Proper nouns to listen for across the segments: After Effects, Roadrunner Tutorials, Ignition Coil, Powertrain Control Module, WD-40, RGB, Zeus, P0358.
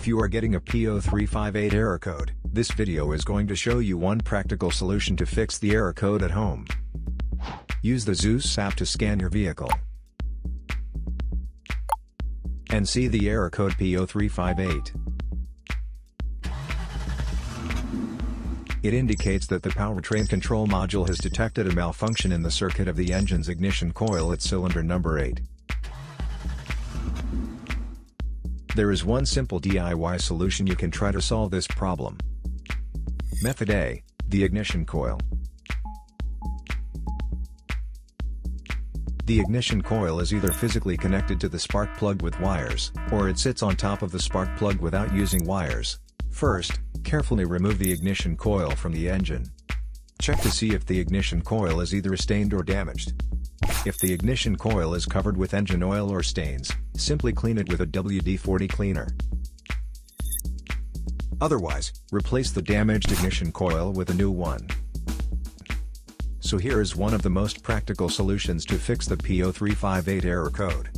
If you are getting a P0358 error code, this video is going to show you one practical solution to fix the error code at home. Use the Zeus app to scan your vehicle and see the error code P0358. It indicates that the powertrain control module has detected a malfunction in the circuit of the engine's ignition coil at cylinder number 8. There is one simple DIY solution you can try to solve this problem. Method A: the ignition coil. The ignition coil is either physically connected to the spark plug with wires, or it sits on top of the spark plug without using wires. First, carefully remove the ignition coil from the engine. Check to see if the ignition coil is either stained or damaged. If the ignition coil is covered with engine oil or stains, simply clean it with a WD-40 cleaner. Otherwise, replace the damaged ignition coil with a new one. So here is one of the most practical solutions to fix the P0358 error code.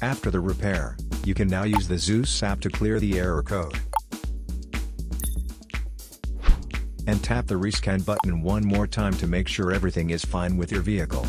After the repair, you can now use the Zeus app to clear the error code and tap the rescan button one more time to make sure everything is fine with your vehicle.